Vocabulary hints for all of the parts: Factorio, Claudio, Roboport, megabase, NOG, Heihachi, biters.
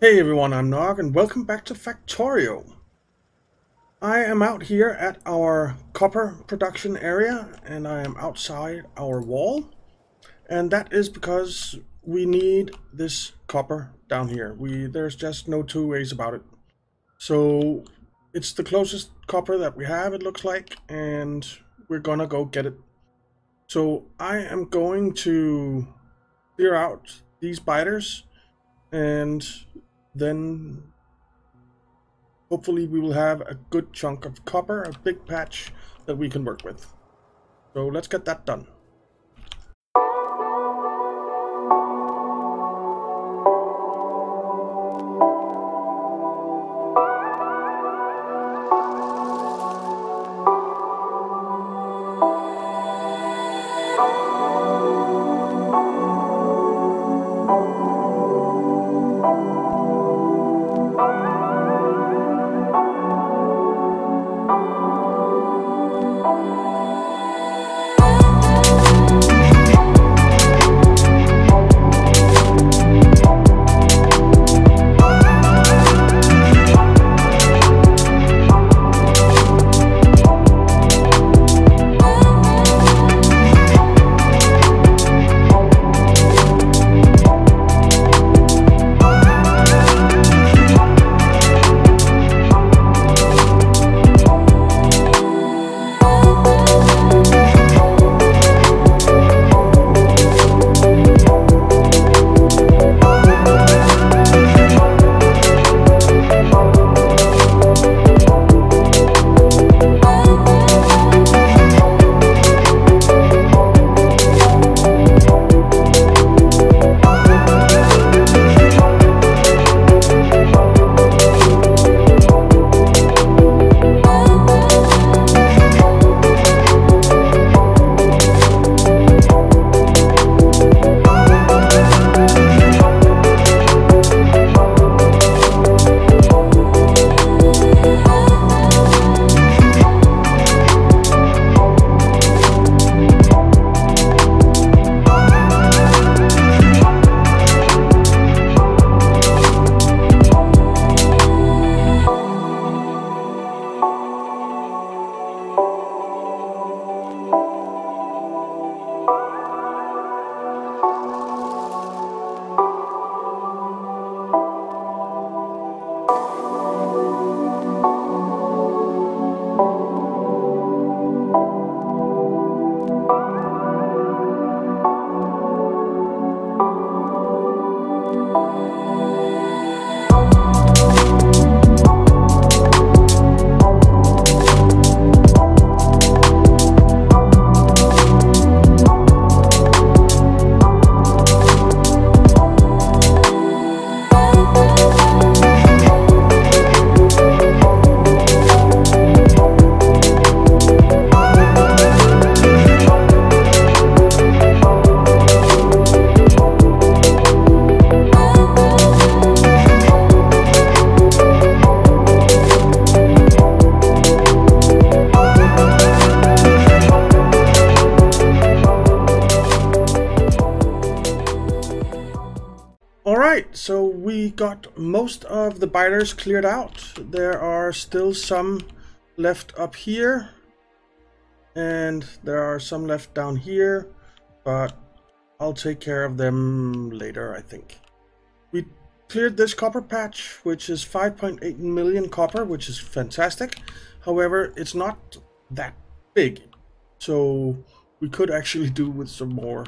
Hey everyone, I'm Nog and welcome back to Factorio. I am out here at our copper production area and I am outside our wall, and that is because we need this copper down here. There's just no two ways about it. So it's the closest copper that we have, it looks like, and we're gonna go get it. So I am going to clear out these biters and then hopefully we will have a good chunk of copper, a big patch that we can work with. So let's get that done. So we got most of the biters cleared out. There are still some left up here and there are some left down here, but I'll take care of them later, I think. We cleared this copper patch, which is 5.8 million copper, which is fantastic. However, it's not that big, so we could actually do with some more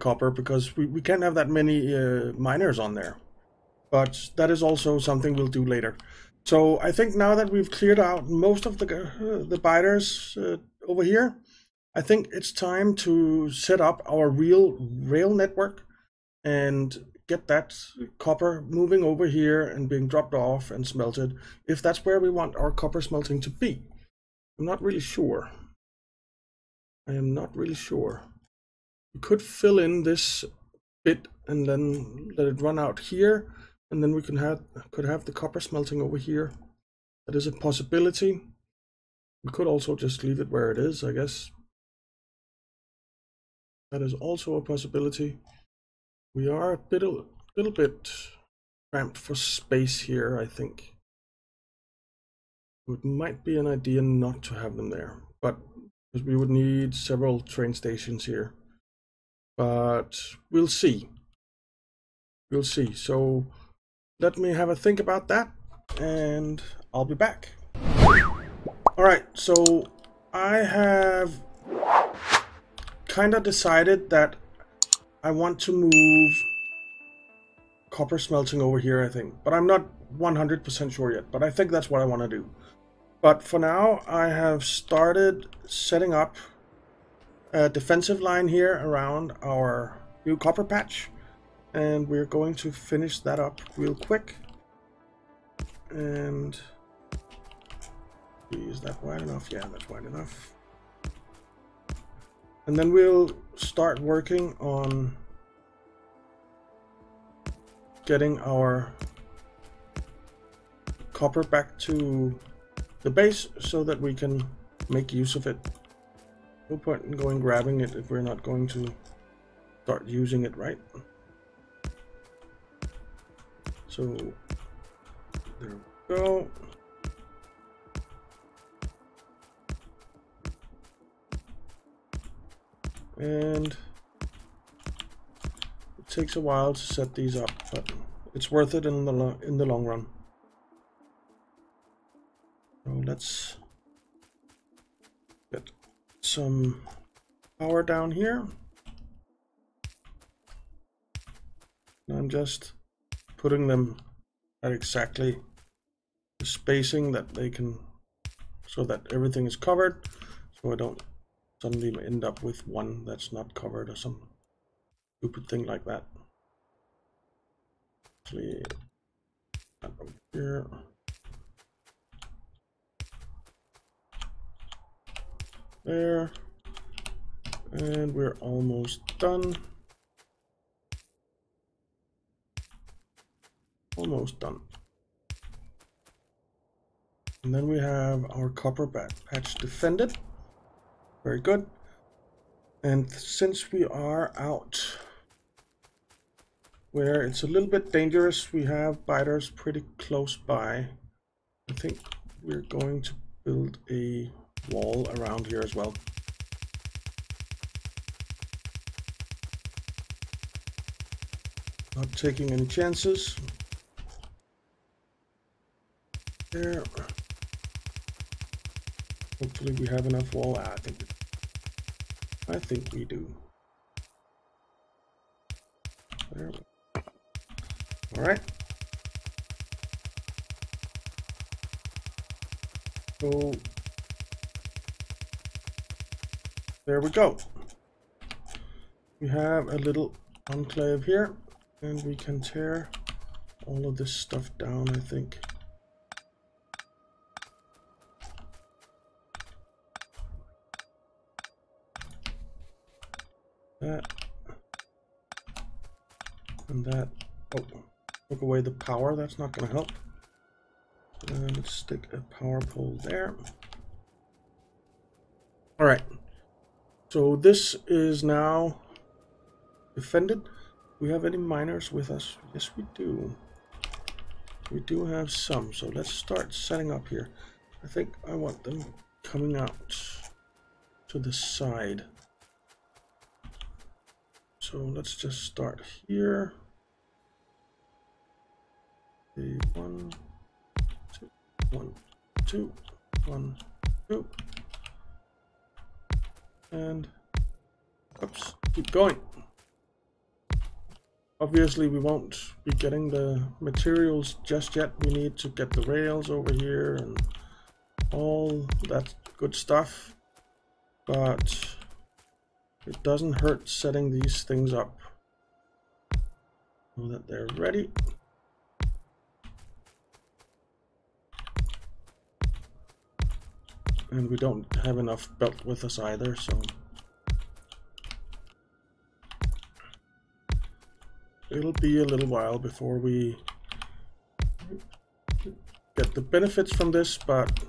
copper, because we can't have that many miners on there. But that is also something we'll do later. So I think now that we've cleared out most of the biters over here, I think it's time to set up our real rail network and get that copper moving over here and being dropped off and smelted, if that's where we want our copper smelting to be. I'm not really sure. We could fill in this bit and then let it run out here, and then we can could have the copper smelting over here. That is a possibility. We could also just leave it where it is, I guess. That is also a possibility. We are a little bit cramped for space here, I think. It might be an idea not to have them there, but because we would need several train stations here. But we'll see. We'll see. So let me have a think about that, and I'll be back. Alright, so I have kind of decided that I want to move copper smelting over here, I think. But I'm not 100% sure yet, but I think that's what I want to do. But for now, I have started setting up a defensive line here around our new copper patch. And we're going to finish that up real quick. And is that wide enough? Yeah, that's wide enough. And then we'll start working on getting our copper back to the base so that we can make use of it. No point in going grabbing it if we're not going to start using it, right? So there we go. And it takes a while to set these up, but it's worth it in the long run. So let's get some power down here. And I'm just putting them at exactly the spacing that they can, so that everything is covered, so I don't suddenly end up with one that's not covered or some stupid thing like that. Actually, that over here. There. And we're almost done. Almost done. And then we have our copper patch defended. Very good. And since we are out where it's a little bit dangerous, we have biters pretty close by. I think we're going to build a wall around here as well. Not taking any chances. There. Hopefully we have enough wall. I think we do. There. All right. So there we go. We have a little enclave here, and we can tear all of this stuff down, I think. That and that. Oh, took away the power. That's not going to help. Let's stick a power pole there. All right. So this is now defended. Do we have any miners with us? Yes, we do. We do have some. So let's start setting up here. I think I want them coming out to the side. So let's just start here. Okay, 1, 2, 1, 2, 1, 2. And oops, keep going. Obviously we won't be getting the materials just yet. We need to get the rails over here and all that good stuff. But it doesn't hurt setting these things up so that they're ready. And we don't have enough belt with us either, so it'll be a little while before we get the benefits from this, but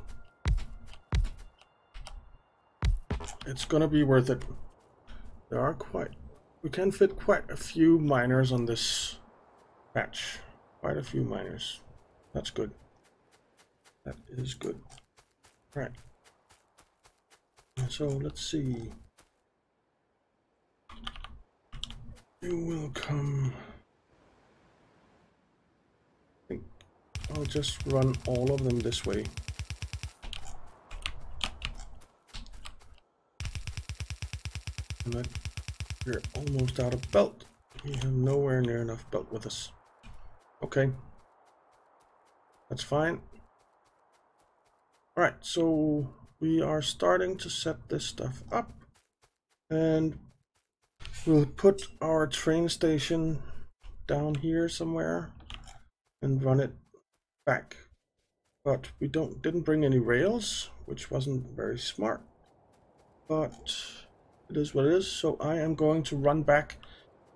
it's gonna be worth it. There are we can fit quite a few miners on this patch. quite a few miners. That's good. That is good. All right. So let's see. You will come. I think I'll just run all of them this way. And that we're almost out of belt. We have nowhere near enough belt with us. Okay. That's fine. Alright, so we are starting to set this stuff up. And we'll put our train station down here somewhere and run it back. But we didn't bring any rails, which wasn't very smart. But it is what it is, so I am going to run back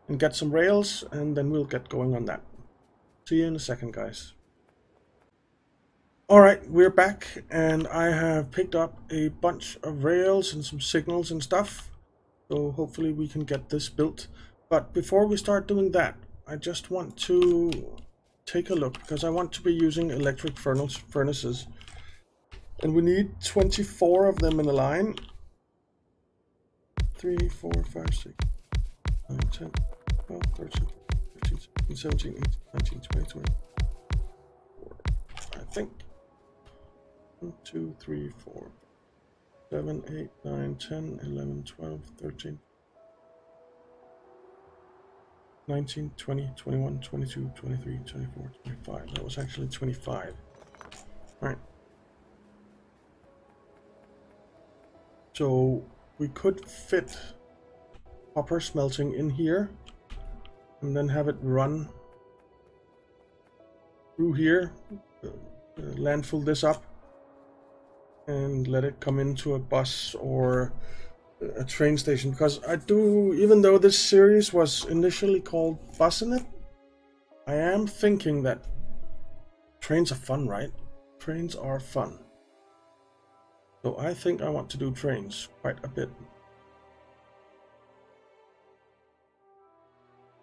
and get some rails, and then we'll get going on that. See you in a second, guys. Alright, we're back, and I have picked up a bunch of rails and some signals and stuff, so hopefully we can get this built. But before we start doing that, I just want to take a look, because I want to be using electric furnaces, and we need 24 of them in a line. 3, 4, 5, 6, 9, 10, 12, 13, 15, 16, 17, 18, 19, 20, 24, I think. 1, 2, 3, 4, 7, 8, 9, 10, 11, 12, 13, 19, 20, 21, 22, 23, 24, 25. That was actually 25. All right. So we could fit copper smelting in here and then have it run through here, landfill this up and let it come into a bus or a train station, because I do, even though this series was initially called Bussin' It, I am thinking that trains are fun, right? Trains are fun. So I think I want to do trains quite a bit.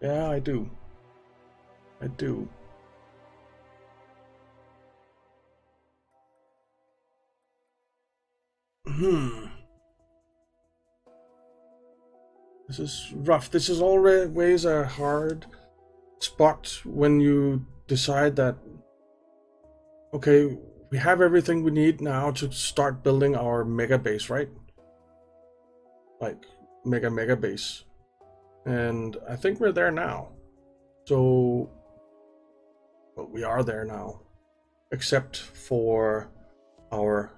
Yeah, I do. I do. This is rough. This is always a hard spot when you decide that, okay, we have everything we need now to start building our mega base, right? Like mega base. And I think we're there now. So, well, we are there now, except for our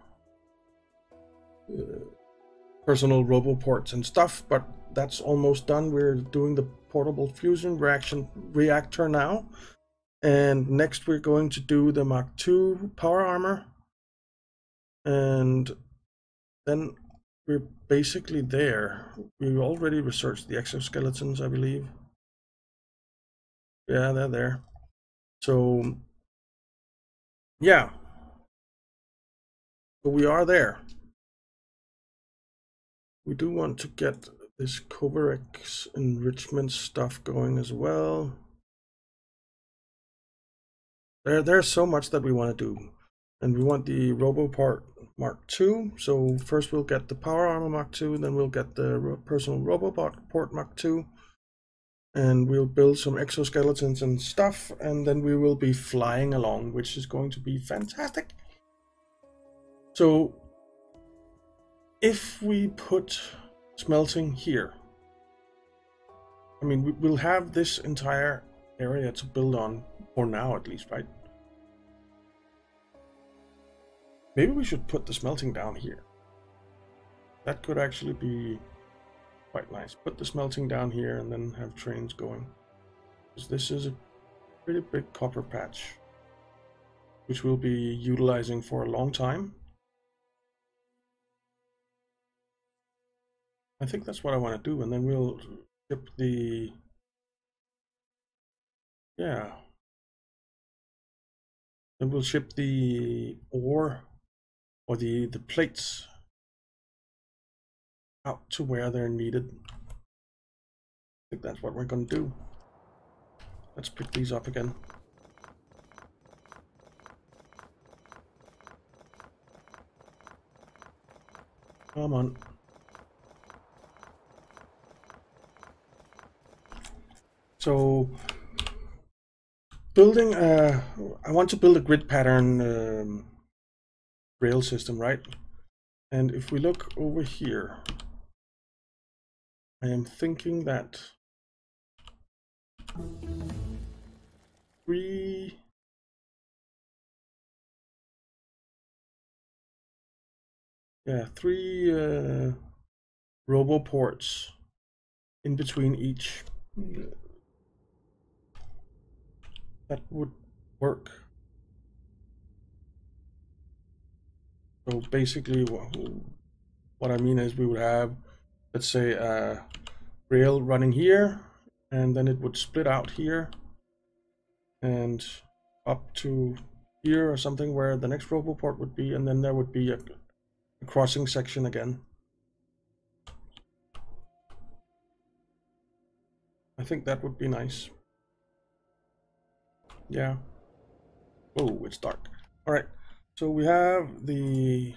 personal roboports and stuff, but that's almost done. We're doing the portable fusion reactor now. And next we're going to do the Mark II power armor. And then we're basically there. We've already researched the exoskeletons, I believe. Yeah, they're there. So, yeah. But we are there. We do want to get this Kovarek's enrichment stuff going as well. There's so much that we want to do, and we want the Roboport Mark II. So first we'll get the Power Armor Mark II, then we'll get the Personal Roboport Mark II, and we'll build some exoskeletons and stuff, and then we will be flying along, which is going to be fantastic. So if we put smelting here, I mean, we'll have this entire area to build on, for now at least, right? Maybe we should put the smelting down here. That could actually be quite nice. Put the smelting down here and then have trains going. Because this is a pretty big copper patch, which we'll be utilizing for a long time. I think that's what I want to do, and then we'll ship the... yeah. Then we'll ship the ore or the plates out to where they're needed. I think that's what we're gonna do. Let's pick these up again. Come on. So building a, I want to build a grid pattern rail system, right? And if we look over here, I am thinking that 3 robo ports in between each. That would work. So basically what I mean is we would have, let's say, a rail running here, and then it would split out here and up to here or something where the next robo port would be, and then there would be a crossing section again. I think that would be nice. Yeah. Oh, it's dark. All right. So we have the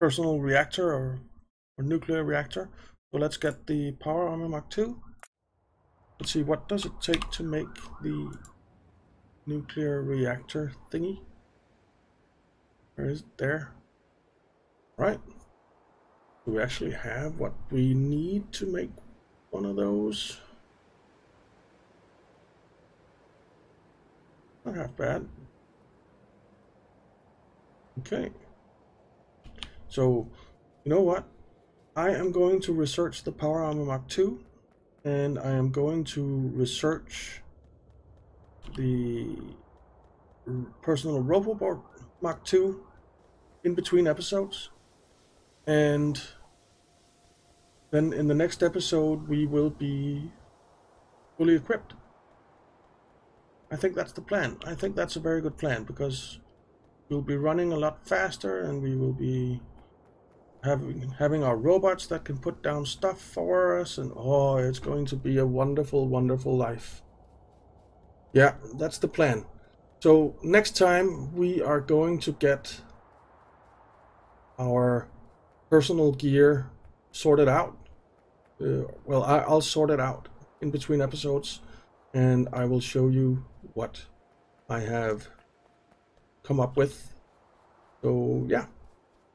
personal reactor or nuclear reactor. So let's get the power armor Mark II. Let's see, what does it take to make the nuclear reactor thingy? Where is it? There. Right. Do we actually have what we need to make one of those? Not half bad. Okay. So, you know what? I am going to research the Power Armor Mark II, and I am going to research the Personal Robobot Mark II in between episodes. And then in the next episode, we will be fully equipped. I think that's the plan. I think that's a very good plan, because we'll be running a lot faster, and we will be having our robots that can put down stuff for us, and oh, it's going to be a wonderful, wonderful life. Yeah, that's the plan. So next time we are going to get our personal gear sorted out. Well, I'll sort it out in between episodes, and I will show you what I have come up with. So yeah,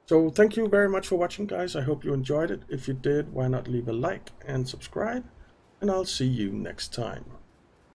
so thank you very much for watching, guys. I hope you enjoyed it. If you did, why not leave a like and subscribe, and I'll see you next time.